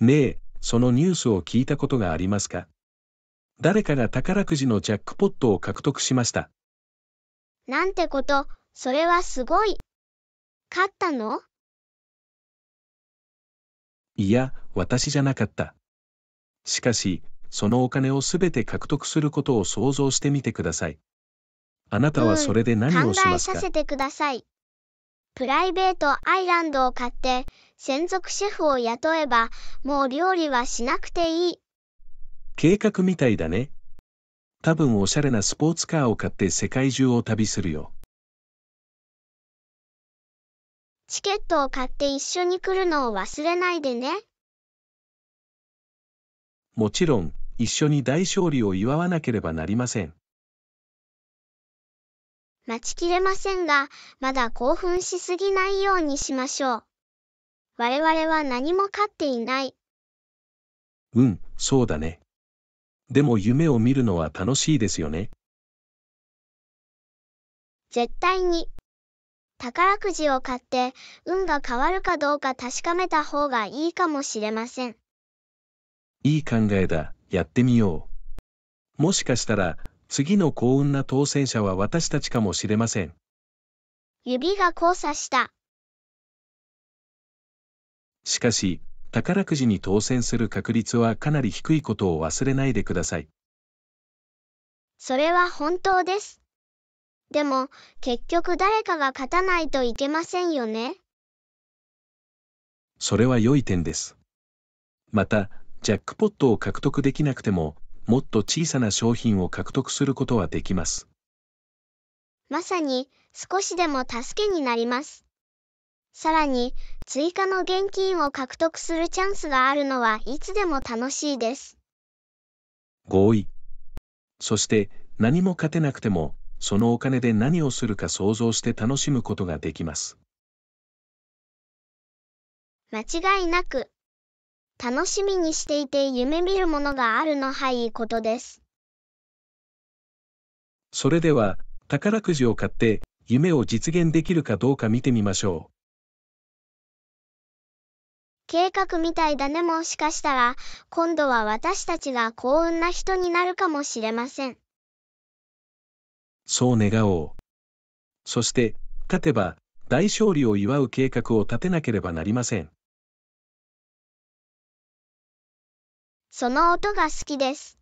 ねえ、そのニュースを聞いたことがありますか？誰かが宝くじのジャックポットを獲得しました。なんてこと、それはすごい。勝ったの？いや、私じゃなかった。しかし、そのお金をすべて獲得することを想像してみてください。あなたはそれで何をしますか？考えさせてください。プライベートアイランドを買って、専属シェフを雇えば、もう料理はしなくていい。計画みたいだね。多分おしゃれなスポーツカーを買って世界中を旅するよ。チケットを買って一緒に来るのを忘れないでね。もちろん、一緒に大勝利を祝わなければなりません。待ちきれませんが、まだ興奮しすぎないようにしましょう。我々は何も勝っていない。うん、そうだね。でも夢を見るのは楽しいですよね。絶対に。宝くじを買って、運が変わるかどうか確かめた方がいいかもしれません。いい考えだ。やってみよう。もしかしたら、次の幸運な当選者は私たちかもしれません。指が交差した。しかし、宝くじに当選する確率はかなり低いことを忘れないでください。それは本当です。でも、結局誰かが勝たないといけませんよね。それは良い点です。また、ジャックポットを獲得できなくても、もっと小さな商品を獲得することはできます。まさに、少しでも助けになります。さらに、追加の現金を獲得するチャンスがあるのはいつでも楽しいです。合意。そして、何も勝てなくても、そのお金で何をするか想像して楽しむことができます。間違いなく。楽しみにしていて夢見るものがあるのはいいことです。それでは、宝くじを買って、夢を実現できるかどうか見てみましょう。計画みたいだね。もしかしたら、今度は私たちが幸運な人になるかもしれません。そう願おう。そして、勝てば、大勝利を祝う計画を立てなければなりません。その音が好きです。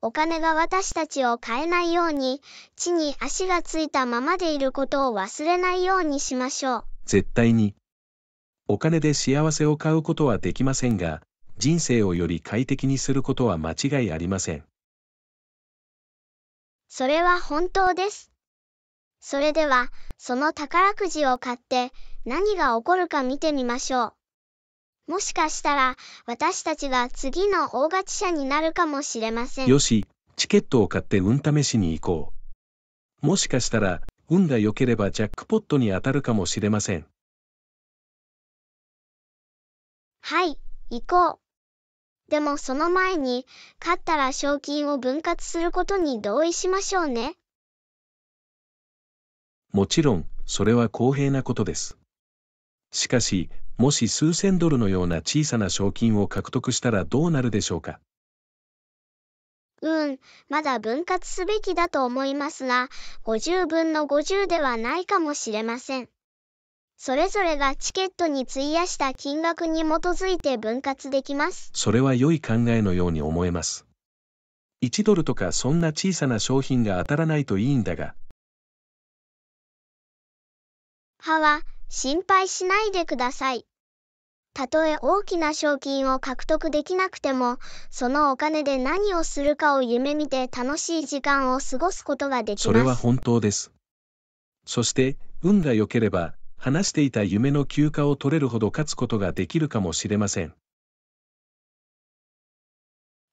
お金が私たちを変えないように、地に足がついたままでいることを忘れないようにしましょう。絶対に。お金で幸せを買うことはできませんが、人生をより快適にすることは間違いありません。それは本当です。それでは、その宝くじを買って、何が起こるか見てみましょう。もしかしたら、私たちが次の大勝ち者になるかもしれません。よし、チケットを買って運試しに行こう。もしかしたら、運が良ければジャックポットに当たるかもしれません。はい、行こう。でもその前に、勝ったら賞金を分割することに同意しましょうね。もちろん、それは公平なことです。しかし、もし数千ドルのような小さな賞金を獲得したらどうなるでしょうか？まだ分割すべきだと思いますが、50分の50ではないかもしれません。それぞれがチケットに費やした金額に基づいて分割できます。それは良い考えのように思えます。1ドルとかそんな小さな商品が当たらないといいんだが。はは、心配しないでください。たとえ大きな賞金を獲得できなくても、そのお金で何をするかを夢見て楽しい時間を過ごすことができます。それは本当です。そして、運が良ければ、話していた夢の休暇を取れるほど勝つことができるかもしれません。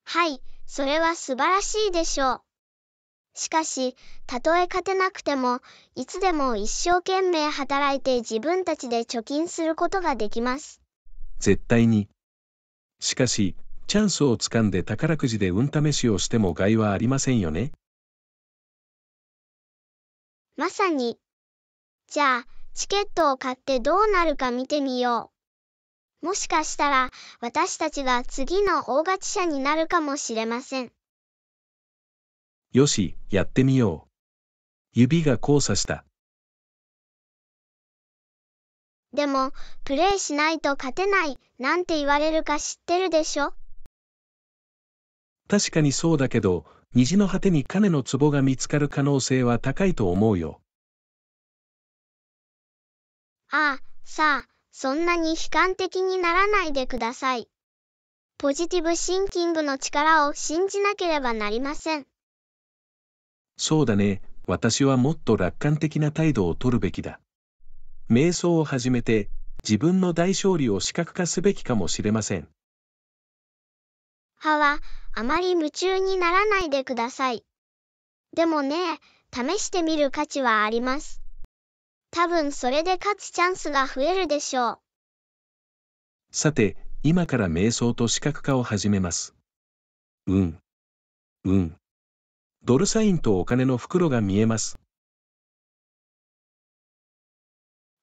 はい、それは素晴らしいでしょう。しかし、たとえ勝てなくても、いつでも一生懸命働いて自分たちで貯金することができます。絶対に。しかし、チャンスをつかんで宝くじで運試しをしても害はありませんよね。まさに。じゃあ、チケットを買ってどうなるか見てみよう。もしかしたら私たちが次の大勝ち者になるかもしれません。よし、やってみよう。指が交差した。でも、プレイしないと勝てないなんて言われるか知ってるでしょ？確かにそうだけど、虹の果てに金の壺が見つかる可能性は高いと思うよ。ああ、さあ、そんなに悲観的にならないでください。ポジティブシンキングの力を信じなければなりません。そうだね、私はもっと楽観的な態度を取るべきだ。瞑想を始めて、自分の大勝利を視覚化すべきかもしれません。歯は、あまり夢中にならないでください。でもね、試してみる価値はあります。多分それで勝つチャンスが増えるでしょう。さて、今から瞑想と視覚化を始めます。ドルサインとお金の袋が見えます。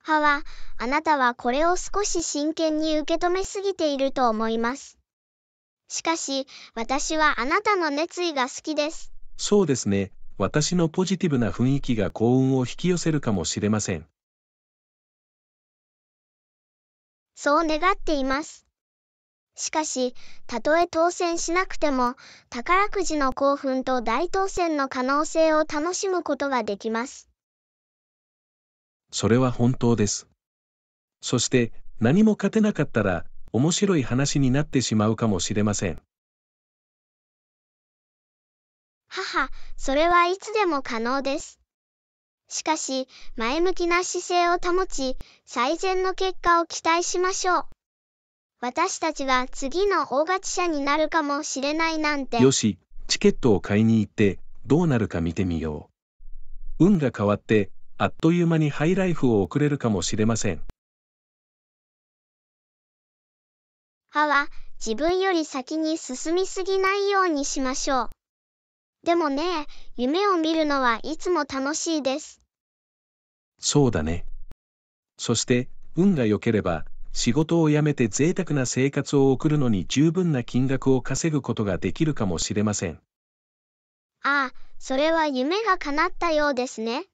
歯は、あなたはこれを少し真剣に受け止めすぎていると思います。しかし、私はあなたの熱意が好きです。そうですね。私のポジティブな雰囲気が幸運を引き寄せるかもしれません。そう願っています。しかし、たとえ当選しなくても、宝くじの興奮と大当選の可能性を楽しむことができます。それは本当です。そして、何も勝てなかったら、面白い話になってしまうかもしれません。母、それはいつでも可能です。しかし、前向きな姿勢を保ち、最善の結果を期待しましょう。私たちが次の大勝ち者になるかもしれないなんて。よし、チケットを買いに行って、どうなるか見てみよう。運が変わって、あっという間にハイライフを送れるかもしれません。歯は自分より先に進みすぎないようにしましょう。でもね、夢を見るのはいつも楽しいです。そうだね。そして、運が良ければ、仕事を辞めて贅沢な生活を送るのに十分な金額を稼ぐことができるかもしれません。ああ、それは夢が叶ったようですね。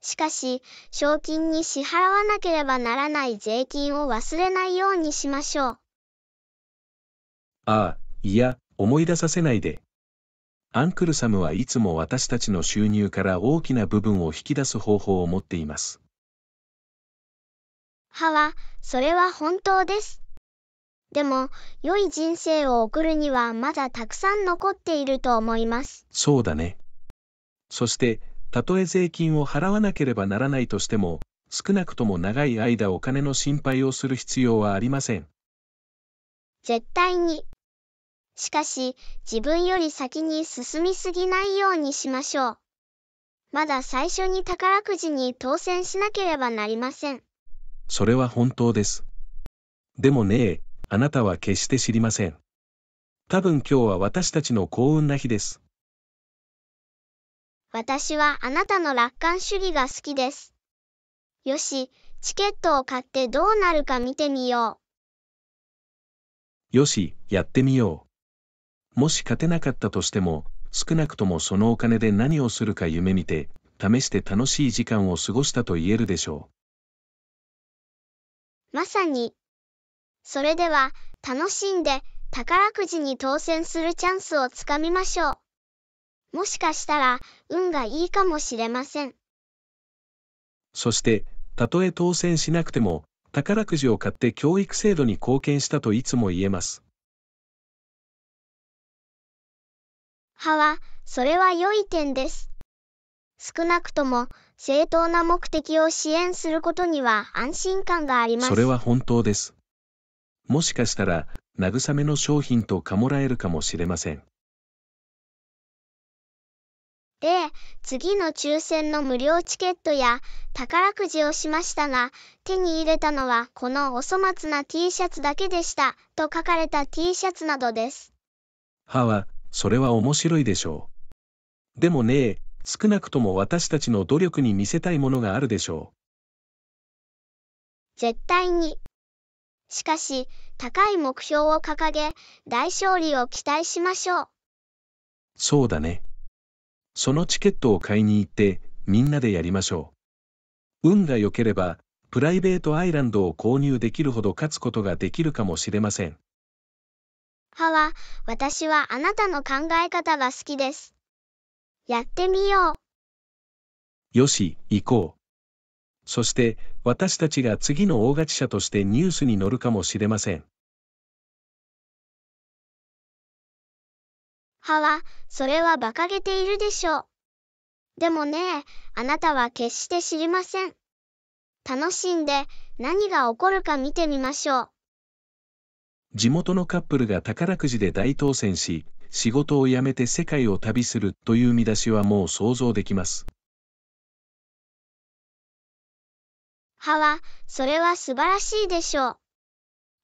しかし、賞金に支払わなければならない税金を忘れないようにしましょう。ああ、いや、思い出させないで。アンクルサムはいつも私たちの収入から大きな部分を引き出す方法を持っています。歯は、それは本当です。でも、良い人生を送るにはまだたくさん残っていると思います。そうだね。そして、たとえ税金を払わなければならないとしても、少なくとも長い間お金の心配をする必要はありません。絶対に。しかし、自分より先に進みすぎないようにしましょう。まだ最初に宝くじに当選しなければなりません。それは本当です。でもね、あなたは決して知りません。多分今日は私たちの幸運な日です。私はあなたの楽観主義が好きです。よし、チケットを買ってどうなるか見てみよう。よし、やってみよう。もし勝てなかったとしても、少なくともそのお金で何をするか夢見て、試して楽しい時間を過ごしたと言えるでしょう。まさに。それでは、楽しんで、宝くじに当選するチャンスをつかみましょう。もしかしたら、運がいいかもしれません。そして、たとえ当選しなくても、宝くじを買って教育制度に貢献したといつも言えます。歯は、それは良い点です。少なくとも、正当な目的を支援することには安心感があります。それは本当です。もしかしたら、慰めの商品とかもらえるかもしれません。で、次の抽選の無料チケットや宝くじをしましたが、手に入れたのはこのお粗末な T シャツだけでした、と書かれた T シャツなどです。歯は、それは面白いでしょう。でもね、少なくとも私たちの努力に見せたいものがあるでしょう。絶対に。しかし、高い目標を掲げ、大勝利を期待しましょう。そうだね。そのチケットを買いに行って、みんなでやりましょう。運が良ければ、プライベートアイランドを購入できるほど勝つことができるかもしれません。はわ、私はあなたの考え方が好きです。やってみよう。よし、行こう。そして、私たちが次の大勝ち者としてニュースに載るかもしれません。はわ、それは馬鹿げているでしょう。でもね、あなたは決して知りません。楽しんで、何が起こるか見てみましょう。地元のカップルが宝くじで大当選し、仕事を辞めて世界を旅するという見出しはもう想像できます。はわ、それは素晴らしいでしょう。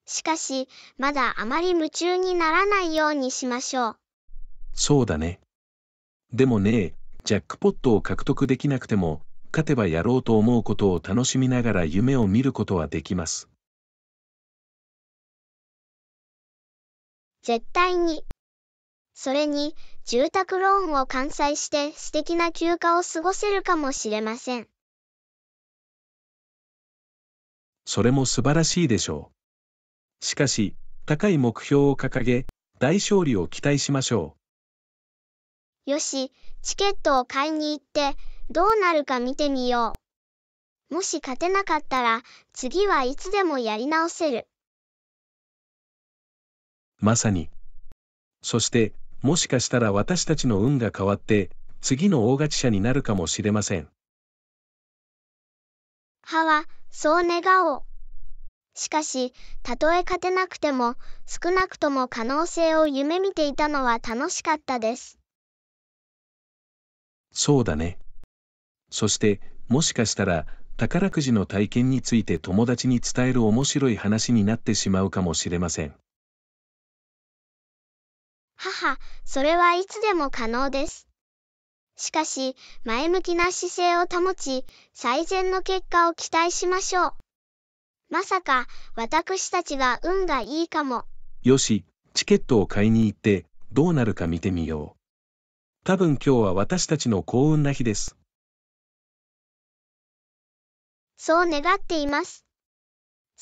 しかし、まだあまり夢中にならないようにしましょう。そうだね。でもね、ジャックポットを獲得できなくても、勝てばやろうと思うことを楽しみながら夢を見ることはできます。絶対に。それに、住宅ローンを完済して素敵な休暇を過ごせるかもしれません。それも素晴らしいでしょう。しかし、高い目標を掲げ、大勝利を期待しましょう。よし、チケットを買いに行って、どうなるか見てみよう。もし勝てなかったら、次はいつでもやり直せる。まさに。そして、もしかしたら私たちの運が変わって、次の大勝ち者になるかもしれません。はわ、そう願おう。しかし、たとえ勝てなくても、少なくとも可能性を夢見ていたのは楽しかったです。そうだね。そして、もしかしたら、宝くじの体験について友達に伝える面白い話になってしまうかもしれません。はは、それはいつでも可能です。しかし、前向きな姿勢を保ち、最善の結果を期待しましょう。まさか、私たちが運がいいかも。よし、チケットを買いに行って、どうなるか見てみよう。多分今日は私たちの幸運な日です。そう願っています。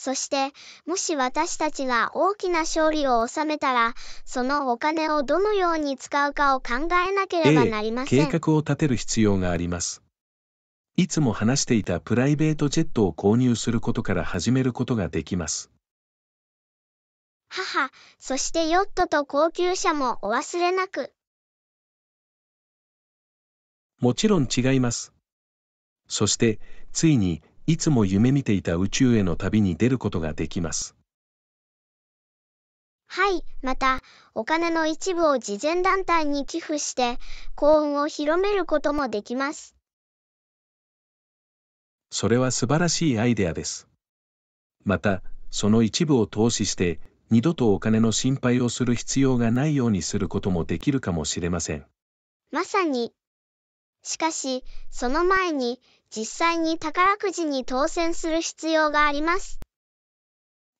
そして、もし私たちが大きな勝利を収めたら、そのお金をどのように使うかを考えなければなりません。計画を立てる必要があります。いつも話していたプライベートジェットを購入することから始めることができます。はは、そしてヨットと高級車もお忘れなく。もちろん違います。そして、ついに、いつも夢見ていた宇宙への旅に出ることができます。はい、また、お金の一部を慈善団体に寄付して、幸運を広めることもできます。それは素晴らしいアイデアです。また、その一部を投資して、二度とお金の心配をする必要がないようにすることもできるかもしれません。まさに。しかし、その前に、実際に宝くじに当選する必要があります。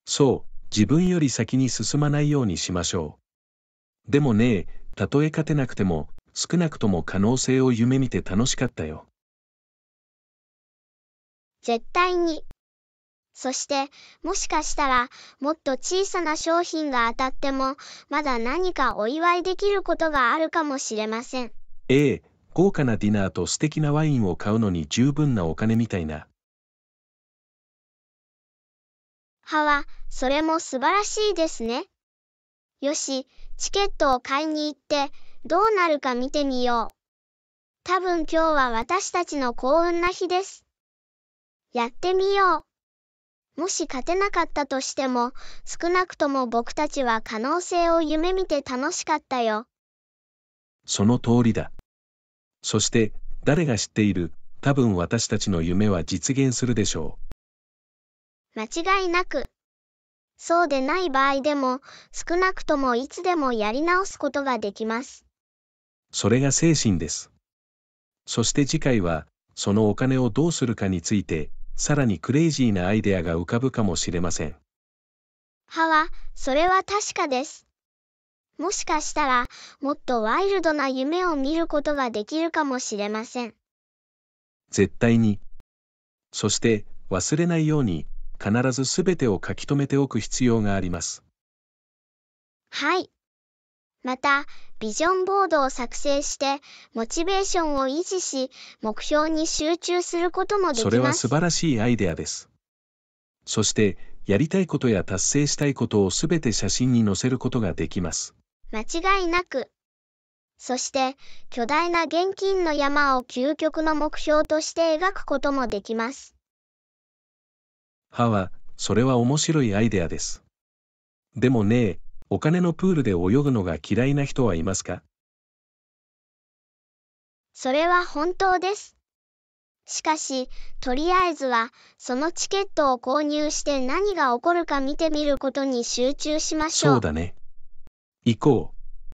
そう、自分より先に進まないようにしましょう。でもね、たとえ勝てなくても、少なくとも可能性を夢見て楽しかったよ。絶対に。そして、もしかしたら、もっと小さな商品が当たっても、まだ何かお祝いできることがあるかもしれません。豪華なディナーと素敵なワインを買うのに十分なお金みたいな。はわ、それも素晴らしいですね。よし、チケットを買いに行って、どうなるか見てみよう。多分今日は私たちの幸運な日です。やってみよう。もし勝てなかったとしても、少なくとも僕たちは可能性を夢見て楽しかったよ。その通りだ。そして、誰が知っている、多分私たちの夢は実現するでしょう。間違いなく。そうでない場合でも、少なくともいつでもやり直すことができます。それが精神です。そして次回は、そのお金をどうするかについて、さらにクレイジーなアイデアが浮かぶかもしれません。派は、それは確かです。もしかしたら、もっとワイルドな夢を見ることができるかもしれません。絶対に。そして、忘れないように、必ずすべてを書き留めておく必要があります。はい。また、ビジョンボードを作成して、モチベーションを維持し、目標に集中することもできます。それは素晴らしいアイデアです。そして、やりたいことや達成したいことをすべて写真に載せることができます。間違いなく。そして、巨大な現金の山を究極の目標として描くこともできます。はは、それは面白いアイデアです。でもね、お金のプールで泳ぐのが嫌いな人はいますか？それは本当です。しかし、とりあえずは、そのチケットを購入して何が起こるか見てみることに集中しましょう。そうだね。行こう。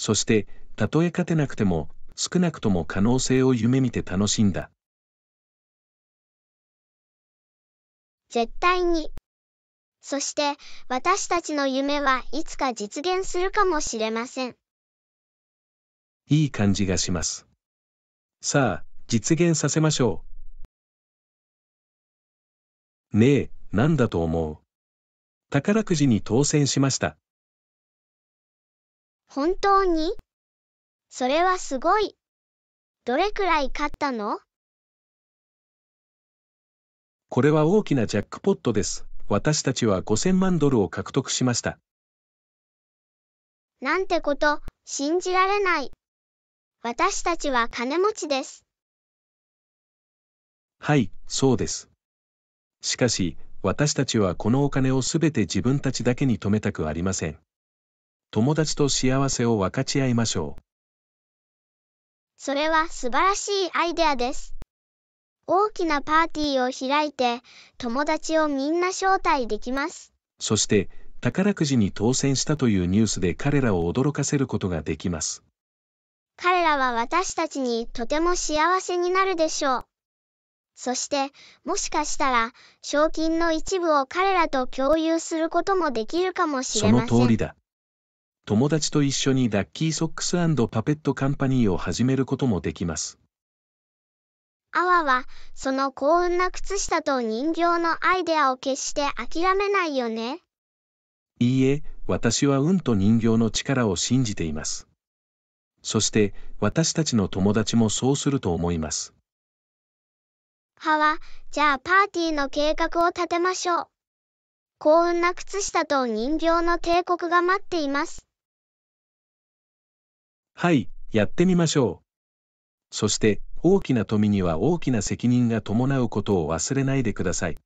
そして、たとえ勝てなくても、少なくとも可能性を夢見て楽しんだ。絶対に。そして、私たちの夢はいつか実現するかもしれません。いい感じがします。さあ、実現させましょう。ねえ、なんだと思う？宝くじに当選しました。本当に？それはすごい。どれくらい買ったの？これは大きなジャックポットです。私たちは$5000万を獲得しました。なんてこと、信じられない。私たちは金持ちです。はい、そうです。しかし、私たちはこのお金をすべて自分たちだけに留めたくありません。友達と幸せを分かち合いましょう。それは素晴らしいアイデアです。大きなパーティーを開いて、友達をみんな招待できます。そして、宝くじに当選したというニュースで彼らを驚かせることができます。彼らは私たちにとても幸せになるでしょう。そして、もしかしたら、賞金の一部を彼らと共有することもできるかもしれません。その通りだ。友達と一緒にラッキーソックス&パペットカンパニーを始めることもできます。アワは、その幸運な靴下と人形のアイデアを決して諦めないよね。いいえ、私は運と人形の力を信じています。そして、私たちの友達もそうすると思います。はは、じゃあパーティーの計画を立てましょう。幸運な靴下と人形の帝国が待っています。はい、やってみましょう。そして、大きな富には大きな責任が伴うことを忘れないでください。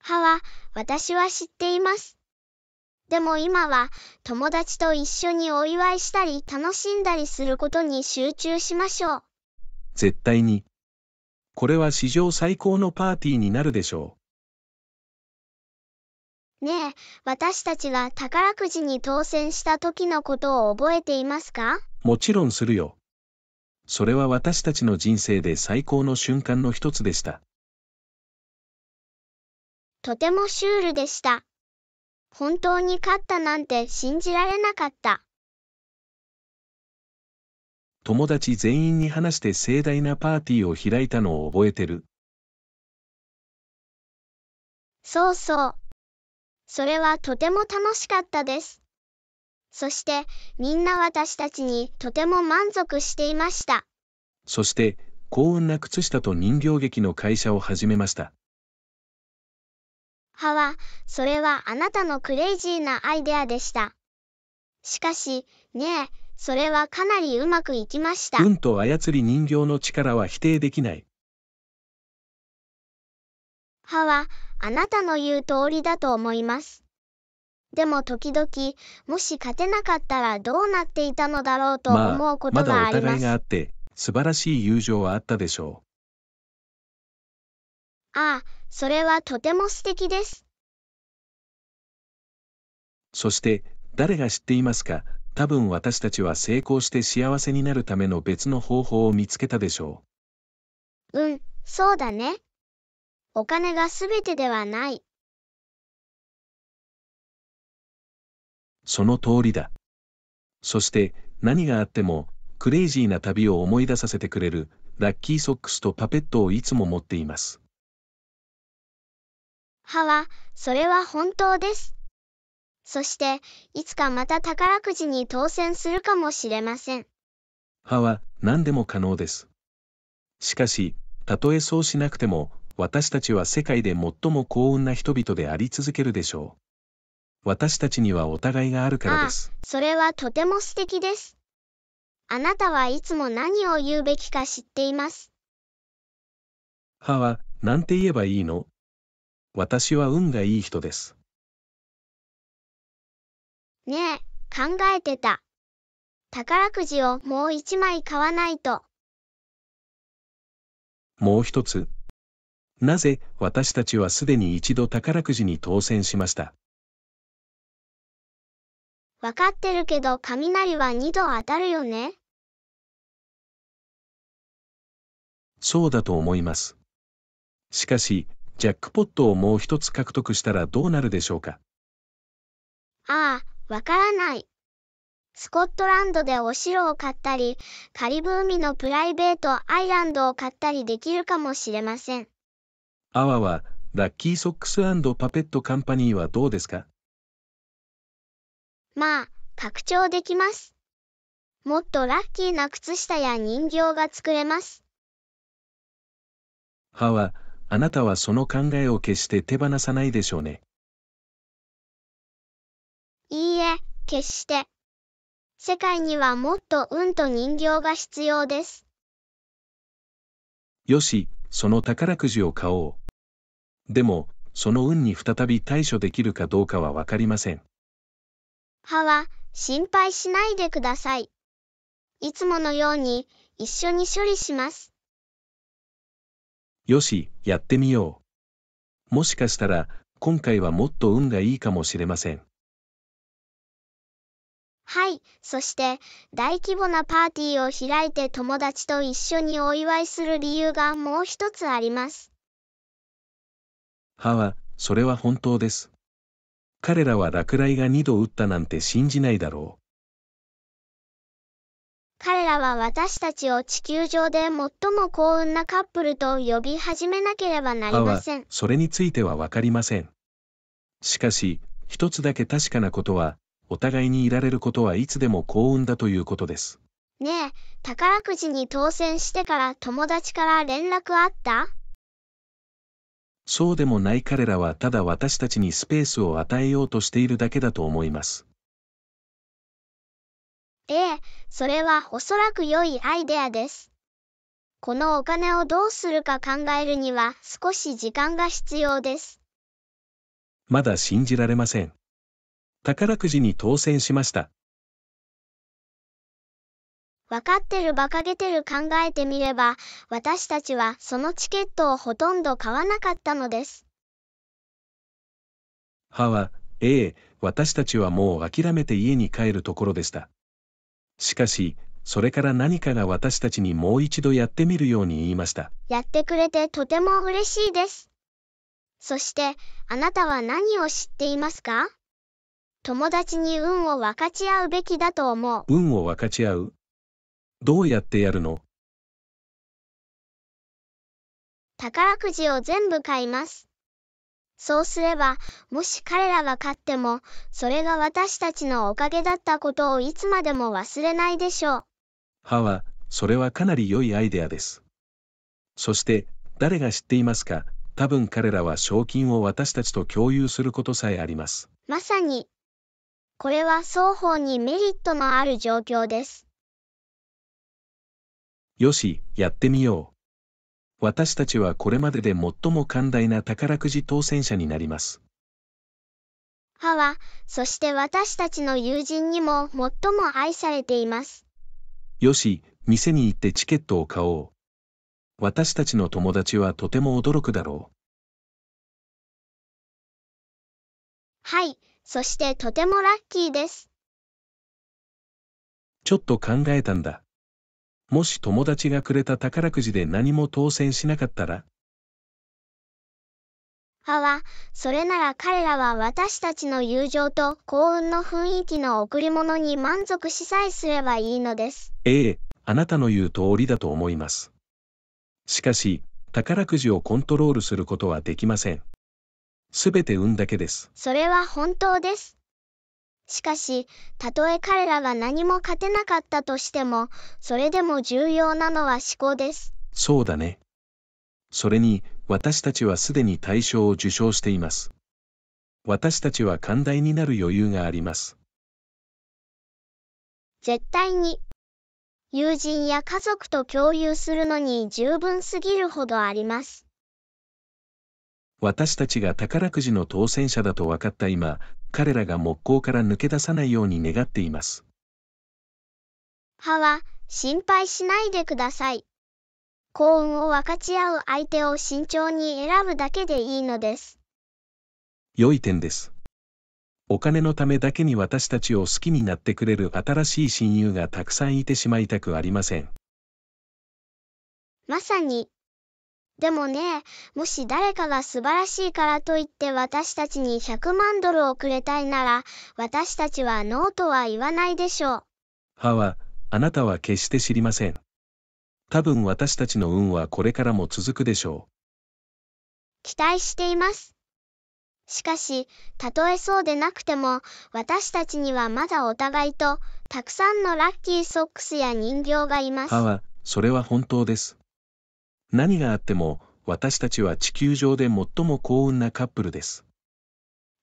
はは、私は知っています。でも今は、友達と一緒にお祝いしたり楽しんだりすることに集中しましょう。絶対に。これは史上最高のパーティーになるでしょう。ねえ、私たちが宝くじに当選した時のことを覚えていますか？もちろんするよ。それは私たちの人生で最高の瞬間の一つでした。とてもシュールでした。本当に勝ったなんて信じられなかった。友達全員に話して盛大なパーティーを開いたのを覚えてる？そうそう。それはとても楽しかったです。そして、みんな私たちにとても満足していました。そして、幸運な靴下と人形劇の会社を始めました。はは、それはあなたのクレイジーなアイデアでした。しかし、ねえ、それはかなりうまくいきました。運と操り人形の力は否定できない。はは、あなたの言う通りだと思います。でも時々、もし勝てなかったらどうなっていたのだろうと思うことがあります。まだお互いがあって、素晴らしい友情はあったでしょう。ああ、それはとても素敵です。そして、誰が知っていますか、多分私たちは成功して幸せになるための別の方法を見つけたでしょう。うん、そうだね。お金がすべてではない。その通りだ。そして、何があっても、クレイジーな旅を思い出させてくれる、ラッキーソックスとパペットをいつも持っています。はわ、それは本当です。そして、いつかまた宝くじに当選するかもしれません。はわ、何でも可能です。しかし、たとえそうしなくても、私たちは世界で最も幸運な人々であり続けるでしょう。私たちにはお互いがあるからです。ああ、それはとても素敵です。あなたはいつも何を言うべきか知っています。はわ、なんて言えばいいの？私は運がいい人です。ねえ、考えてた。宝くじをもう一枚買わないと。もう一つ。なぜ私たちはすでに一度宝くじに当選しました。わかってるけど雷は2度当たるよね。そうだと思います。しかし、ジャックポットをもう一つ獲得したらどうなるでしょうか。ああ、わからない。スコットランドでお城を買ったり、カリブ海のプライベートアイランドを買ったりできるかもしれません。あわわ、ラッキーソックス&パペットカンパニーはどうですか？まあ、拡張できます。もっとラッキーな靴下や人形が作れます。はわ、あなたはその考えを決して手放さないでしょうね。いいえ、決して。世界にはもっと運と人形が必要です。よし、その宝くじを買おう。でも、その運に再び対処できるかどうかはわかりません。はわ、心配しないでください。いつものように一緒に処理します。よし、やってみよう。もしかしたら、今回はもっと運がいいかもしれません。はい、そして、大規模なパーティーを開いて友達と一緒にお祝いする理由がもう一つあります。はわ、それは本当です。彼らは落雷が2度打ったなんて信じないだろう。彼らは私たちを地球上で最も幸運なカップルと呼び始めなければなりません。はわ、それについてはわかりません。しかし、一つだけ確かなことは、お互いにいられることはいつでも幸運だということです。ねえ、宝くじに当選してから友達から連絡あった？そうでもない。彼らはただ私たちにスペースを与えようとしているだけだと思います。ええ、それはおそらく良いアイデアです。このお金をどうするか考えるには少し時間が必要です。まだ信じられません。宝くじに当選しました。わかってる馬鹿げてる。考えてみれば、私たちはそのチケットをほとんど買わなかったのです。はわ、私たちはもう諦めて家に帰るところでした。しかし、それから何かが私たちにもう一度やってみるように言いました。やってくれてとても嬉しいです。そして、あなたは何を知っていますか？友達に運を分かち合うべきだと思う。運を分かち合う？どうやってやるの？宝くじを全部買います。そうすれば、もし彼らが勝っても、それが私たちのおかげだったことをいつまでも忘れないでしょう。はわ、それはかなり良いアイデアです。そして、誰が知っていますか？多分彼らは賞金を私たちと共有することさえあります。まさに。これは双方にメリットのある状況です。よし、やってみよう。私たちはこれまでで最も寛大な宝くじ当選者になります。はわ、そして私たちの友人にも最も愛されています。よし、店に行ってチケットを買おう。私たちの友達はとても驚くだろう。はい。そしてとてもラッキーです。ちょっと考えたんだ。もし友達がくれた宝くじで何も当選しなかったら？派は、それなら彼らは私たちの友情と幸運の雰囲気の贈り物に満足しさえすればいいのです。ええ、あなたの言う通りだと思います。しかし、宝くじをコントロールすることはできません。すべて運だけです。それは本当です。しかし、たとえ彼らが何も勝てなかったとしても、それでも重要なのは思考です。そうだね。それに、私たちはすでに大賞を受賞しています。私たちは寛大になる余裕があります。絶対に。友人や家族と共有するのに十分すぎるほどあります。私たちが宝くじの当選者だと分かった今、彼らが木坑から抜け出さないように願っています。派は、心配しないでください。幸運を分かち合う相手を慎重に選ぶだけでいいのです。良い点です。お金のためだけに私たちを好きになってくれる新しい親友がたくさんいてしまいたくありません。まさに。でもね、もし誰かが素晴らしいからといって私たちに100万ドルをくれたいなら、私たちはノーとは言わないでしょう。派は、あなたは決して知りません。多分私たちの運はこれからも続くでしょう。期待しています。しかし、たとえそうでなくても、私たちにはまだお互いと、たくさんのラッキーソックスや人形がいます。派は、それは本当です。何があっても、私たちは地球上で最も幸運なカップルです。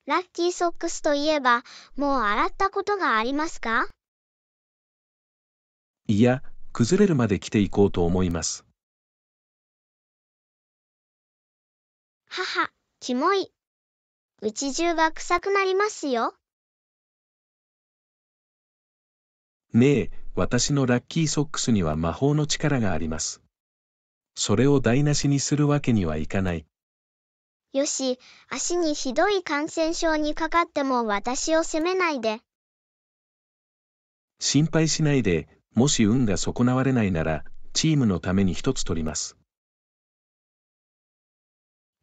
ラッキーソックスといえば、もう洗ったことがありますか？いや、崩れるまで着ていこうと思います。はは、キモい。うち中が臭くなりますよ。ねえ、私のラッキーソックスには魔法の力があります。それを台無しにするわけにはいかない。よし、足にひどい感染症にかかっても私を責めないで。心配しないで、もし運が損なわれないなら、チームのために一つ取ります。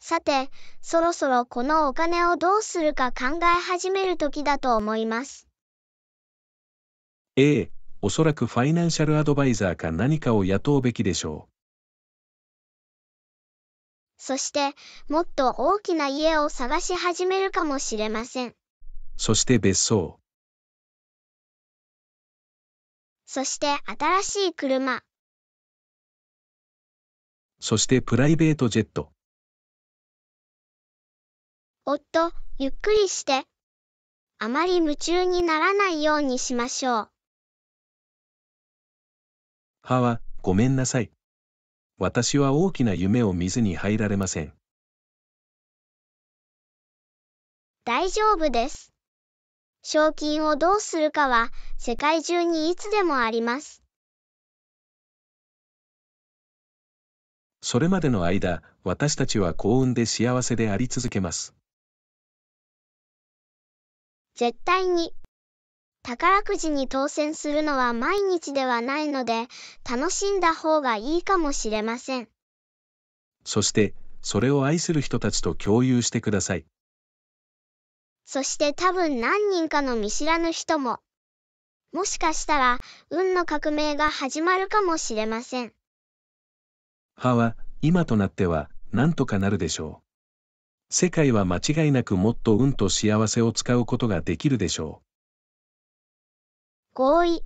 さて、そろそろこのお金をどうするか考え始める時だと思います。ええ、おそらくファイナンシャルアドバイザーか何かを雇うべきでしょう。そして、もっと大きな家を探し始めるかもしれません。そして別荘。そして新しい車。そしてプライベートジェット。おっと、ゆっくりして。あまり夢中にならないようにしましょう。はは、ごめんなさい。私は大きな夢を見ずに入られません。大丈夫です。賞金をどうするかは世界中にいつでもあります。それまでの間、私たちは幸運で幸せであり続けます。絶対に。宝くじに当選するのは毎日ではないので、楽しんだ方がいいかもしれません。そして、それを愛する人たちと共有してください。そして多分何人かの見知らぬ人も。もしかしたら、運の革命が始まるかもしれません。派は、今となっては、なんとかなるでしょう。世界は間違いなくもっと運と幸せを使うことができるでしょう。合意。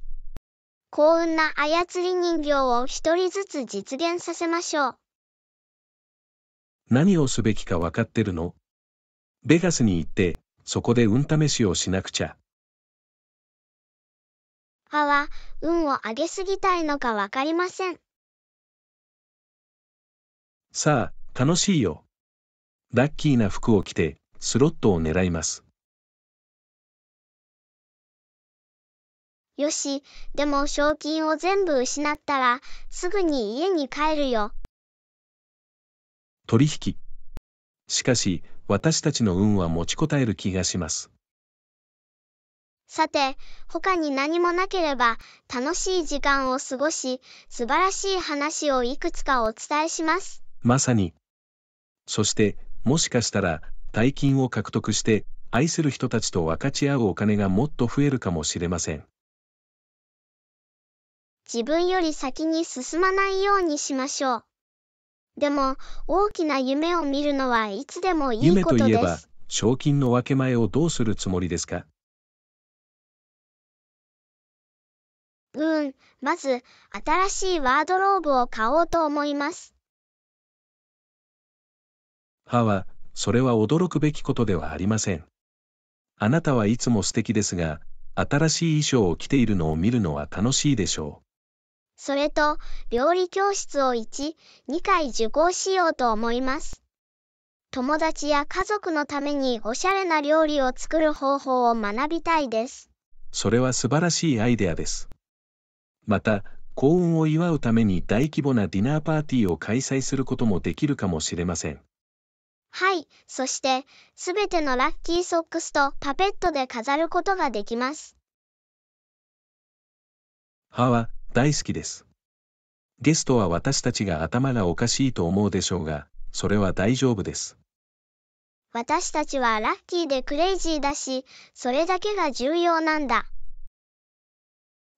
幸運な操り人形を一人ずつ実現させましょう。何をすべきか分かってるの？ベガスに行って、そこで運試しをしなくちゃ。派は、運を上げすぎたいのか分かりません。さあ、楽しいよ。ラッキーな服を着て、スロットを狙います。よし、でも賞金を全部失ったら、すぐに家に帰るよ。取引。しかし、私たちの運は持ちこたえる気がします。さて、他に何もなければ、楽しい時間を過ごし、素晴らしい話をいくつかお伝えします。まさに。そして、もしかしたら、大金を獲得して、愛する人たちと分かち合うお金がもっと増えるかもしれません。自分より先に進まないようにしましょう。でも、大きな夢を見るのはいつでもいいことです。夢といえば、賞金の分け前をどうするつもりですか？まず、新しいワードローブを買おうと思います。は、それは驚くべきことではありません。あなたはいつも素敵ですが、新しい衣装を着ているのを見るのは楽しいでしょう。それと、料理教室を1、2回受講しようと思います。友達や家族のためにおしゃれな料理を作る方法を学びたいです。それは素晴らしいアイデアです。また、幸運を祝うために大規模なディナーパーティーを開催することもできるかもしれません。はい、そして、すべてのラッキーソックスとパペットで飾ることができます。は大好きです。ゲストは私たちが頭がおかしいと思うでしょうが、それは大丈夫です。私たちはラッキーでクレイジーだし、それだけが重要なんだ。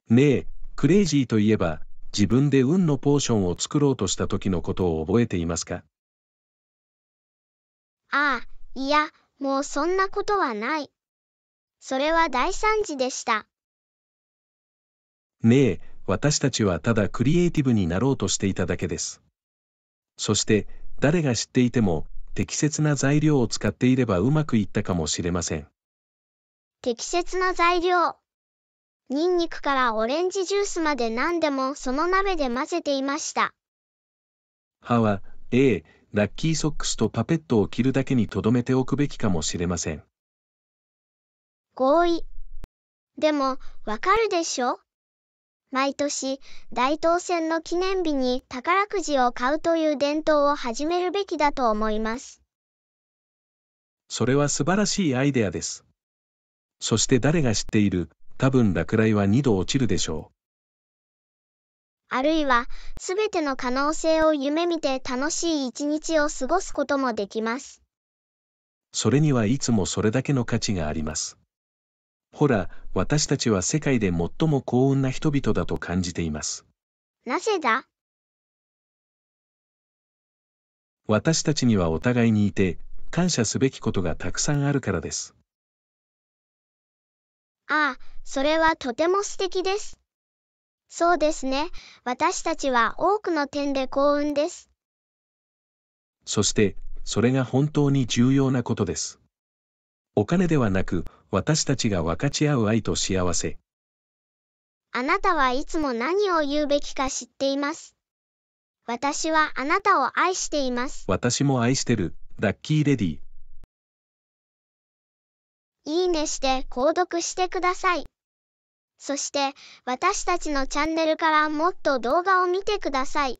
ねえ、クレイジーといえば、自分で運のポーションを作ろうとした時のことを覚えていますか？いや、もうそんなことはない。それは大惨事でした。ねえ、私たちはただクリエイティブになろうとしていただけです。そして、誰が知っていても、適切な材料を使っていればうまくいったかもしれません。適切な材料。ニンニクからオレンジジュースまで何でもその鍋で混ぜていました。ラッキーソックスとパペットを着るだけにとどめておくべきかもしれません。合意。でも、わかるでしょ？毎年、大当選の記念日に宝くじを買うという伝統を始めるべきだと思います。それは素晴らしいアイデアです。そして誰が知っている、多分落雷は2度落ちるでしょう。あるいは、すべての可能性を夢見て楽しい一日を過ごすこともできます。それにはいつもそれだけの価値があります。ほら、私たちは世界で最も幸運な人々だと感じています。なぜだ？私たちにはお互いにいて、感謝すべきことがたくさんあるからです。それはとても素敵です。そうですね。私たちは多くの点で幸運です。そして、それが本当に重要なことです。お金ではなく、私たちが分かち合う愛と幸せ。あなたはいつも何を言うべきか知っています。私はあなたを愛しています。私も愛してる、ラッキーレディ。いいねして購読してください。そして、私たちのチャンネルからもっと動画を見てください。